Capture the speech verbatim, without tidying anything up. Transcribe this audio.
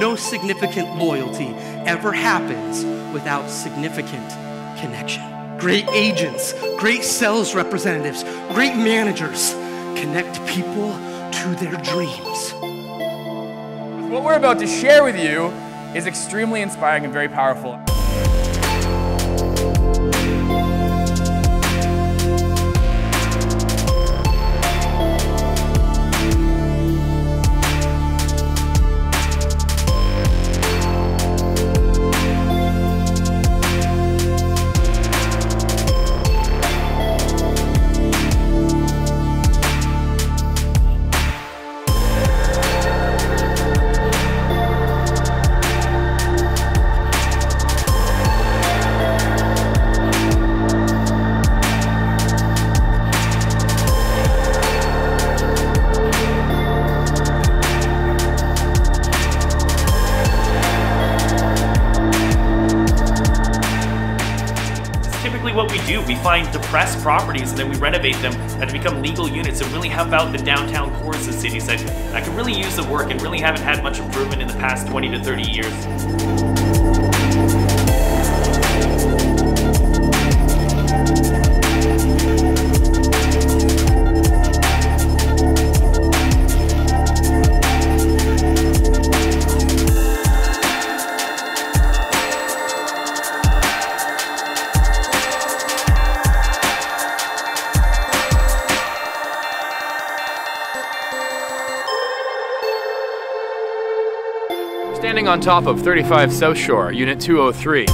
no significant loyalty ever happens without significant connection. Great agents, great sales representatives, great managers connect people to their dreams. What we're about to share with you is extremely inspiring and very powerful. What we do, we find depressed properties and then we renovate them and become legal units and really help out the downtown cores of cities that, that can really use the work and really haven't had much improvement in the past twenty to thirty years. Standing on top of thirty-five South Shore, Unit two oh three.